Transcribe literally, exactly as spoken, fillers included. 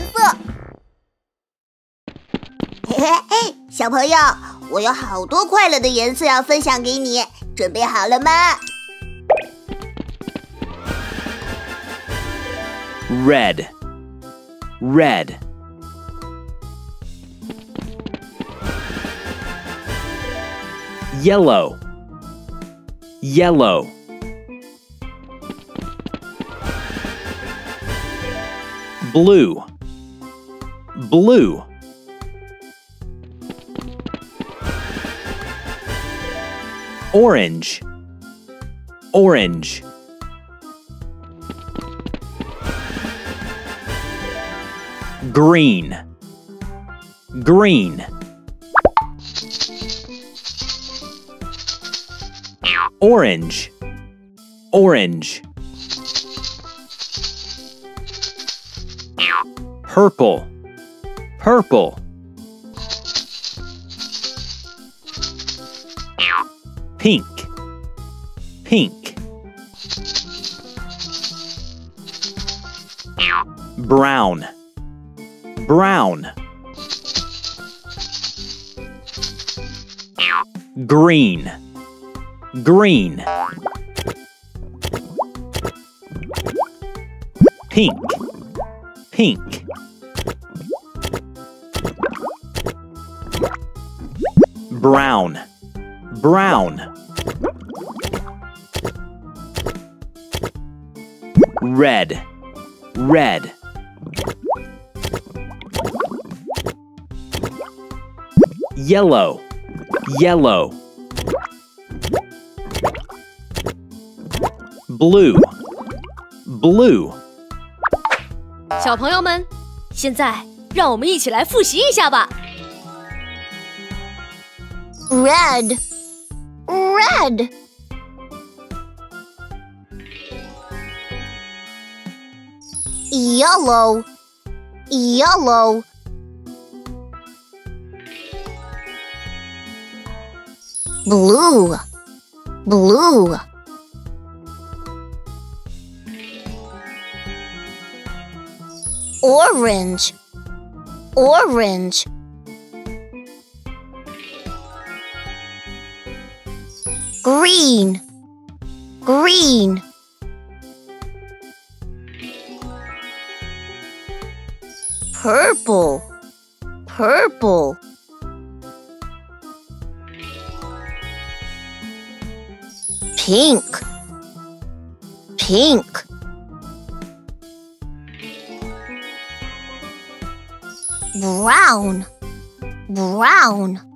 颜色。嘿嘿嘿，小朋友，我有好多快乐的颜色要分享给你，准备好了吗 ？Red, red. Yellow, yellow. Blue, blue. Orange, orange. Green, green. Orange, orange. Purple, purple. Pink, pink. Brown, brown. Green, green. Pink, pink. Brown, brown. Red, red. Yellow, yellow. Blue, blue. 小朋友们，现在让我们一起来复习一下吧。 Red, red. Yellow, yellow. Blue, blue. Orange, orange. Green, green. Purple, purple. Pink, pink. Brown, brown.